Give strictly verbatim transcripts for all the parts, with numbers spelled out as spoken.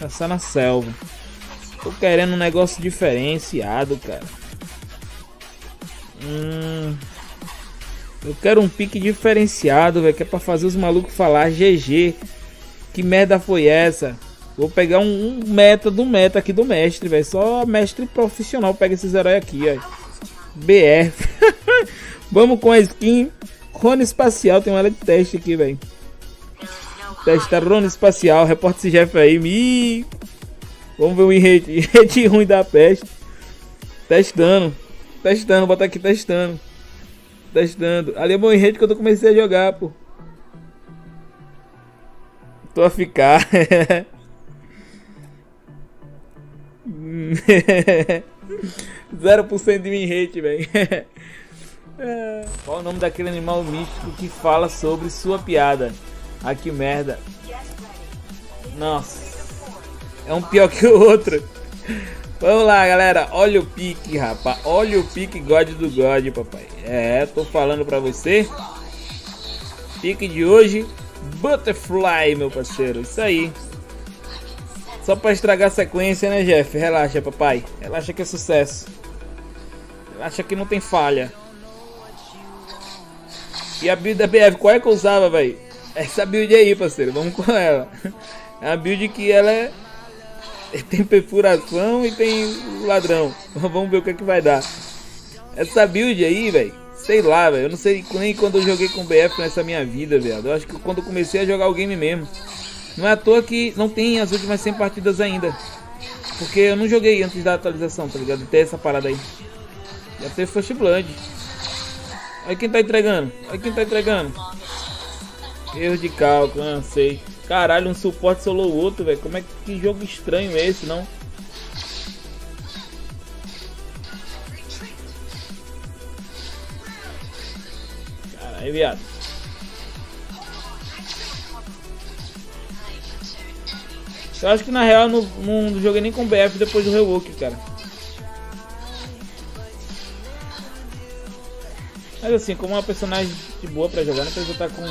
Caçar na selva. Tô querendo um negócio diferenciado, cara. Hum... Eu quero um pique diferenciado, velho. Que é pra fazer os malucos falar G G. Que merda foi essa? Vou pegar um, um meta do meta aqui do mestre, velho. Só mestre profissional pega esses heróis aqui, ó. B R. Vamos com a skin Rony Espacial. Tem uma área de teste aqui, velho. Testa Rony Espacial. Reporta esse jefe aí. Ih. Vamos ver o rate ruim da peste. Testando. Testando. Bota aqui testando. Testando. Ali é bom enrede que eu comecei a jogar, pô. Tô a ficar. zero por cento de win rate, velho. Qual o nome daquele animal místico que fala sobre sua piada? Ah, que merda. Nossa. É um pior que o outro. Vamos lá, galera. Olha o pique, rapaz. Olha o pique God do God, papai. É, tô falando pra você. Pique de hoje, Butterfly, meu parceiro. Isso aí. Só pra estragar a sequência, né, Jeff? Relaxa, papai. Relaxa que é sucesso. Relaxa que não tem falha. E a build da B F, qual é que eu usava, velho? Essa build aí, parceiro. Vamos com ela. É a build que ela é... Tem perfuração e tem ladrão. Vamos ver o que é que vai dar. Essa build aí, velho. Sei lá, velho. Eu não sei nem quando eu joguei com B F nessa minha vida, velho. Eu acho que quando eu comecei a jogar o game mesmo. Não é à toa que não tem as últimas cem partidas ainda. Porque eu não joguei antes da atualização, tá ligado? Tem essa parada aí. Já teve First Blood. Olha quem tá entregando. Olha quem tá entregando. Erro de cálculo, não sei. Caralho, um suporte solou o outro, velho. Como é que, que jogo estranho é esse, não? Caralho, viado. Eu acho que na real não, não joguei nem com B F depois do rework, cara. Mas assim, como uma personagem de boa pra jogar, não precisa estar com...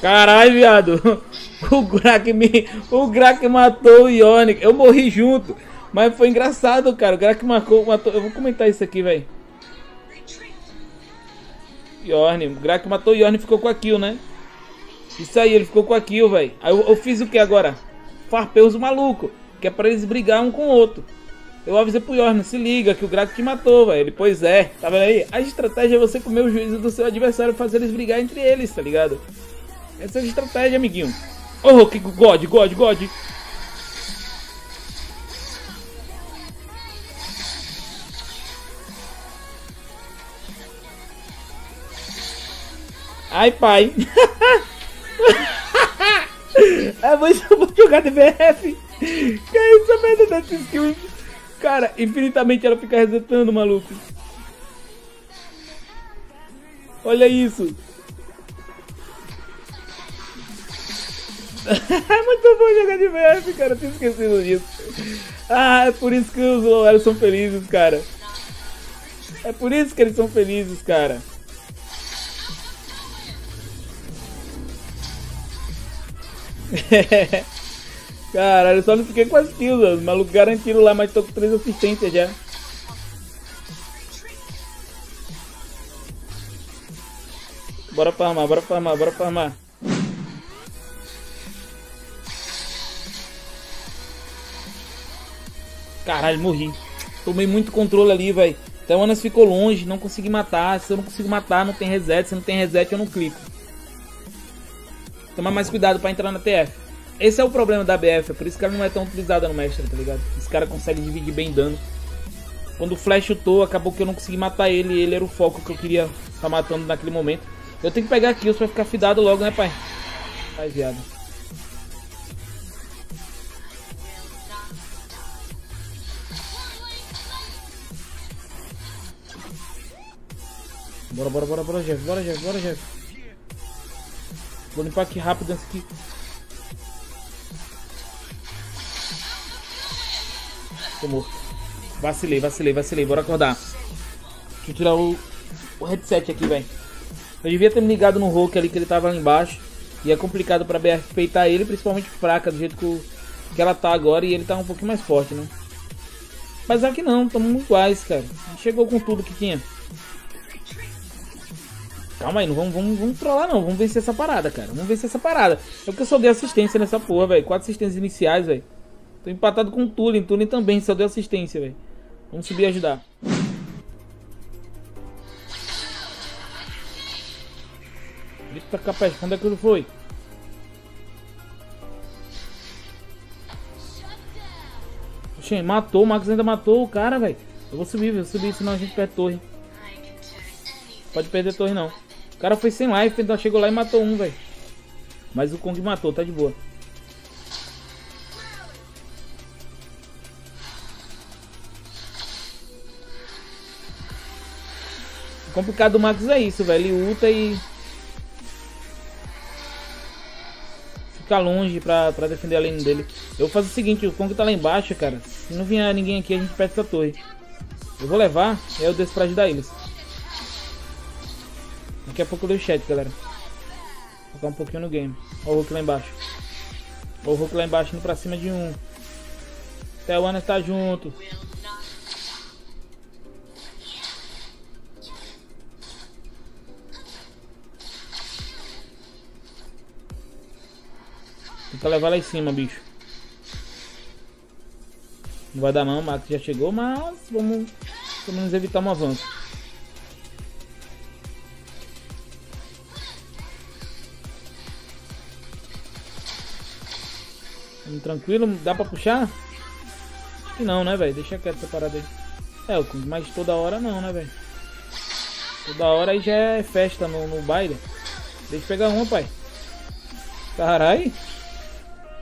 Caralho, viado, o Grakk me, o Grakk matou o Yorn, eu morri junto, mas foi engraçado, cara, o Grakk matou, matou, eu vou comentar isso aqui, velho. Yorn, o Grakk matou o Yorn e ficou com a kill, né? Isso aí, ele ficou com a kill, velho. Aí eu, eu fiz o que agora? Farpei os malucos, que é pra eles brigar um com o outro. Eu avisei pro Yorn, se liga, que o Grakk te matou, velho. Ele, pois é, tá vendo aí? A estratégia é você comer o juízo do seu adversário e fazer eles brigar entre eles, tá ligado? Essa é a estratégia, amiguinho. Oh, que God, God, God. Ai, pai. É, vou, vou jogar de B F. Que é essa merda dessa skill? Cara, infinitamente ela fica resetando, maluco. Olha isso. Muito bom jogar de B F, cara, eu tinha esquecido disso. Ah, é por isso que os lowers são felizes, cara. É por isso que eles são felizes, cara. Caralho, eu só não fiquei com as kills, os malucos garantiram lá, mas tô com três assistências já. Bora farmar, bora farmar, bora farmar. Caralho, morri. Tomei muito controle ali, velho. Então o Ana ficou longe, não consegui matar. Se eu não consigo matar, não tem reset. Se não tem reset, eu não clico. Tomar mais cuidado pra entrar na T F. Esse é o problema da B F. Por isso que ela não é tão utilizada no mestre, tá ligado? Esse cara consegue dividir bem dano. Quando o Flash chutou, acabou que eu não consegui matar ele. Ele era o foco que eu queria estar matando naquele momento. Eu tenho que pegar kills pra ficar fidado logo, né, pai? Ai, viado. Bora, bora, bora, bora, Jeff. Bora, Jeff. Bora, Jeff. Vou limpar aqui rápido esse aqui. Tô morto. Vacilei, vacilei, vacilei. Bora acordar. Deixa eu tirar o, o headset aqui, velho. Eu devia ter me ligado no Hulk ali, que ele tava lá embaixo. E é complicado pra B R peitar ele, principalmente fraca, do jeito que, o, que ela tá agora. E ele tá um pouquinho mais forte, né? Mas aqui não, tamo iguais, cara. Chegou com tudo que tinha. Calma aí, não vamos, vamos, vamos trollar não, vamos vencer essa parada, cara. Vamos vencer essa parada. É porque eu só dei assistência nessa porra, velho. Quatro assistências iniciais, velho. Tô empatado com o Tulen, Tulen também só deu assistência, velho. Vamos subir e ajudar. Eita, capaz, quando é que foi? Oxê, matou, o Marcos ainda matou o cara, velho. Eu vou subir, velho, vou subir, senão a gente perde a torre. Pode perder a torre, não. O cara foi sem life, então chegou lá e matou um, velho. Mas o Kong matou, tá de boa. O complicado do Marcos é isso, velho. Ele ulta e... fica longe pra, pra defender a lane dele. Eu vou fazer o seguinte, o Kong tá lá embaixo, cara. Se não vier ninguém aqui, a gente perde essa torre. Eu vou levar e aí eu desço pra ajudar eles. Daqui a pouco eu leio o chat, galera. Vou ficar um pouquinho no game. Olha o Hulk lá embaixo. Olha o Hulk lá embaixo, indo pra cima de um. Até o Ana tá junto. Tenta levar lá em cima, bicho. Não vai dar mão, o Max já chegou, mas vamos pelo menos evitar um avanço. Vamos tranquilo, dá pra puxar? Acho que não, né, velho? Deixa quieto essa parada aí. É, mas toda hora não, né, velho? Toda hora aí já é festa no, no baile. Deixa eu pegar uma, pai. Caralho.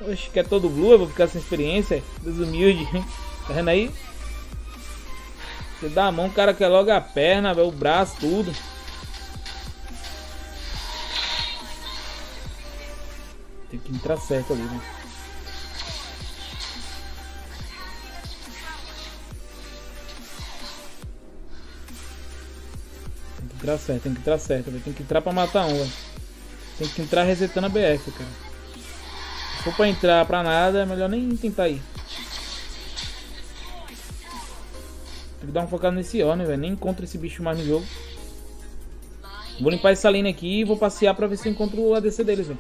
Oxe, quer todo blue, eu vou ficar sem experiência. Desumilde, tá vendo aí? Você dá a mão, o cara quer logo a perna, véio, o braço, tudo. Tem que entrar certo ali, né? Tem que entrar certo, tem que entrar certo, véio. Tem que entrar pra matar um, véio. Tem que entrar resetando a B F, cara. Se for pra entrar pra nada, é melhor nem tentar ir. Tem que dar um focado nesse Orne, velho. Nem encontro esse bicho mais no jogo. Vou limpar essa lane aqui e vou passear pra ver se eu encontro o A D C deles, velho.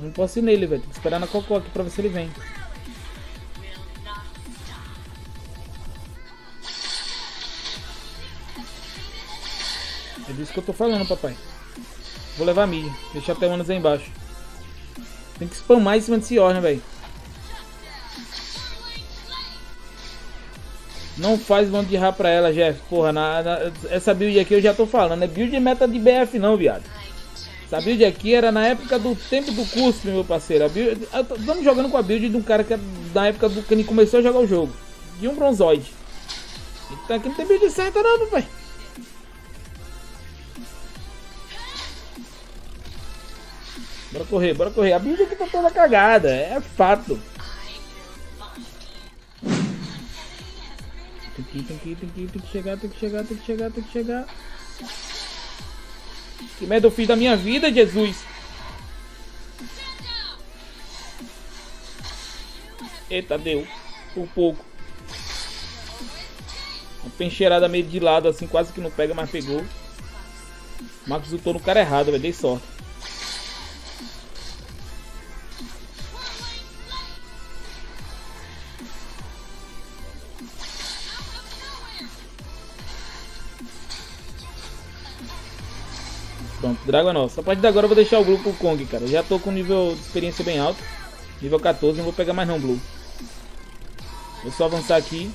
Não posso ir nele, velho. Tem que esperar na Cocó aqui pra ver se ele vem. É disso que eu tô falando, papai. Vou levar a mid, deixar até o Manos aí embaixo. Tem que spamar em cima desse Yorn, velho. Não faz bando de rá pra ela, Jeff. Porra, na, na, essa build aqui eu já tô falando. É build meta de B F não, viado. Essa build aqui era na época do tempo do curso, meu parceiro. A build, eu tô, estamos jogando com a build de um cara que é da época do que ele começou a jogar o jogo. De um bronzoide. Então aqui não tem build certa não, pai. Bora correr, bora correr. A build aqui tá toda cagada, é fato. Tem que ir, tem que ir, tem que ir, tem que chegar, tem que chegar, tem que chegar, tem que chegar. Que merda eu fiz da minha vida, Jesus. Eita, deu. Por pouco. Uma pencheirada meio de lado, assim, quase que não pega, mas pegou. Marcos lutou no cara errado, velho, dei sorte. Pronto, Dragon é nosso. A partir de agora eu vou deixar o Blue pro Kong, cara. Eu já tô com nível de experiência bem alto. Nível quatorze, não vou pegar mais não, Blue. Vou só avançar aqui.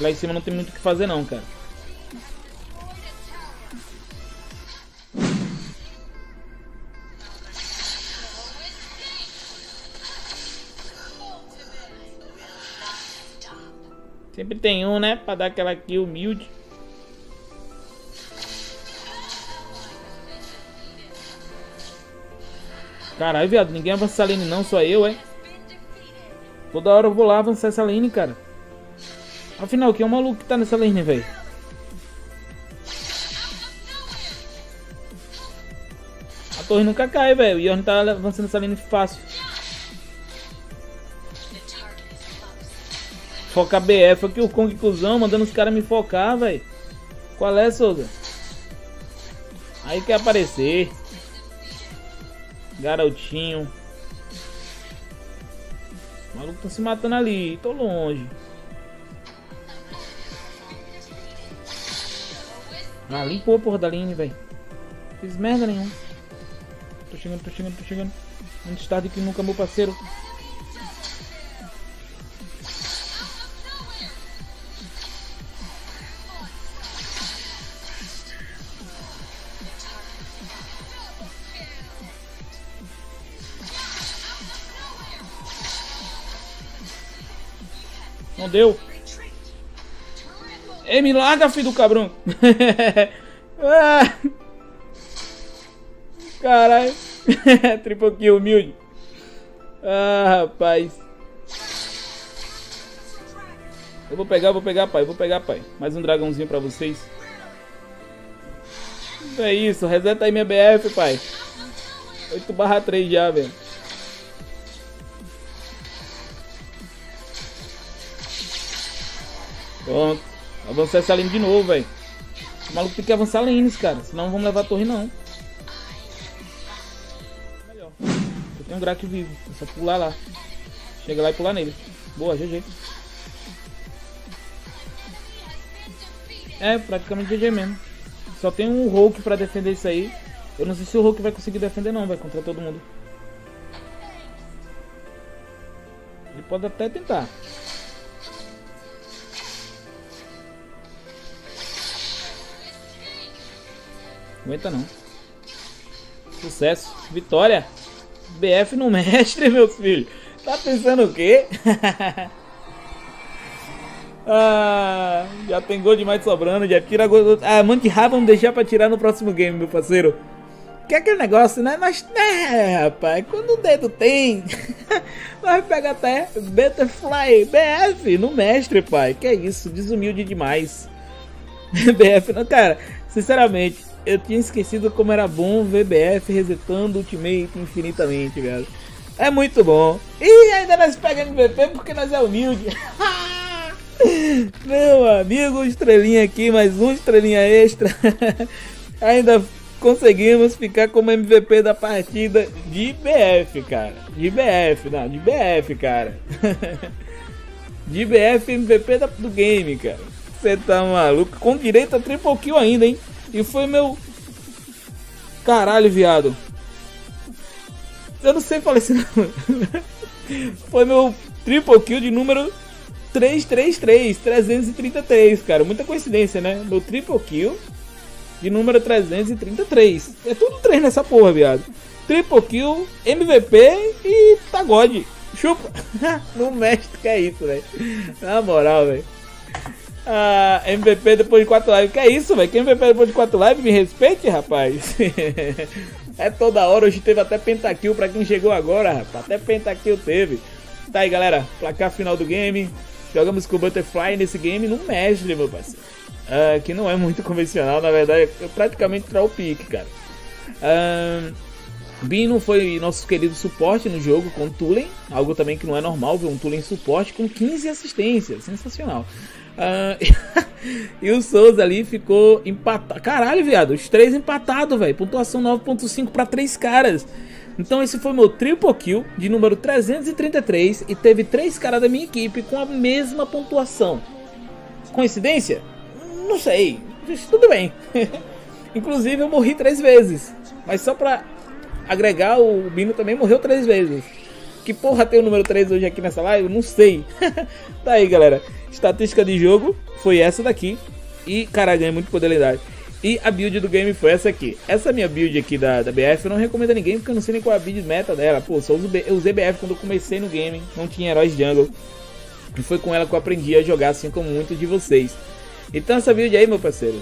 Lá em cima não tem muito o que fazer não, cara. Sempre tem um, né? Pra dar aquela aqui humilde. Caralho, viado, ninguém avança a lane não, só eu, é? Toda hora eu vou lá avançar essa lane, cara. Afinal, quem é o maluco que tá nessa lane, velho? A torre nunca cai, velho. O Yorn tá avançando essa lane fácil. Foca B F aqui, o Kong cuzão, mandando os caras me focar, velho. Qual é, Souza? Aí quer aparecer. Garotinho. O maluco tá se matando ali. Tô longe. Ah, limpou a porra da lane, velho. Fiz merda nenhuma. Tô chegando, tô chegando, tô chegando. Antes tarde que nunca, meu parceiro. Não deu. Ei, me larga, filho do cabrão. Caralho. Triple kill, humilde. Ah, rapaz. Eu vou pegar, vou pegar, pai. Vou pegar, pai. Mais um dragãozinho pra vocês. É isso. Reseta aí minha B F, pai. oito barra três já, velho. Pronto, avançar essa lane de novo, velho. O maluco tem que avançar lanes, cara. Senão não vamos levar a torre, não. Melhor. Eu tenho um Grakk vivo. É só pular lá. Chega lá e pular nele. Boa, G G. É, praticamente G G mesmo. Só tem um Hulk pra defender isso aí. Eu não sei se o Hulk vai conseguir defender, não, velho. Contra todo mundo. Ele pode até tentar. Aguenta não. Sucesso. Vitória. B F no mestre, meus filhos. Tá pensando o quê? Ah, já tem gol demais sobrando. Já tira gol. Ah, mano, que raiva, vamos deixar pra tirar no próximo game, meu parceiro. Que é aquele negócio, né? Mas, né, rapaz, quando o dedo tem, nós pega até Butterfly. B F no mestre, pai. Que é isso, desumilde demais. B F, não, cara, sinceramente. Eu tinha esquecido como era bom ver B F resetando ultimate infinitamente, cara. É muito bom. E ainda nós pegamos M V P porque nós é humilde. Meu amigo, estrelinha aqui, mais uma estrelinha extra. Ainda conseguimos ficar como M V P da partida de B F, cara. De B F, não, de B F, cara. De B F, M V P do game, cara. Você tá maluco? Com direito a triple kill ainda, hein? E foi meu... Caralho, viado. Eu não sei falar esse nome. Foi meu triple kill de número trezentos e trinta e três. trezentos e trinta e três, cara. Muita coincidência, né? Meu triple kill de número trezentos e trinta e três. É tudo três nessa porra, viado. Triple kill, M V P e pagode. Chupa. No mestre que é isso, velho. Na moral, velho. Ah, M V P depois de quatro lives. Que é isso, velho? Que M V P depois de quatro lives? Me respeite, rapaz. É toda hora. Hoje teve até pentakill pra quem chegou agora, rapaz. Até pentakill teve. Tá aí, galera. Placar final do game. Jogamos com o Butterfly nesse game no mestre, meu parceiro. Ah, que não é muito convencional, na verdade. Eu praticamente troll pick, cara. Ah, Bino foi nosso querido suporte no jogo com o Tulen. Algo também que não é normal ver um Tulen suporte com quinze assistências. Sensacional. Uh, e o Souza ali ficou empatado. Caralho, viado, os três empatados, velho. Pontuação nove ponto cinco para três caras. Então esse foi meu triple kill de número trezentos e trinta e três. E teve três caras da minha equipe com a mesma pontuação. Coincidência? Não sei, tudo bem. Inclusive eu morri três vezes. Mas só pra agregar, o Bino também morreu três vezes. Que porra tem o número três hoje aqui nessa live? Eu não sei. Tá aí, galera. Estatística de jogo foi essa daqui. E, cara, ganhei muito fidelidade. E a build do game foi essa aqui. Essa minha build aqui da, da B F eu não recomendo a ninguém, porque eu não sei nem qual é a build meta dela. Pô, só uso B, eu usei B F quando eu comecei no game. Não tinha heróis jungle. E foi com ela que eu aprendi a jogar, assim como muitos de vocês. Então essa build aí, meu parceiro,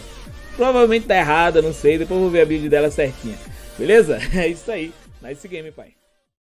provavelmente tá errada, não sei. Depois eu vou ver a build dela certinha. Beleza? É isso aí. Nice game, pai.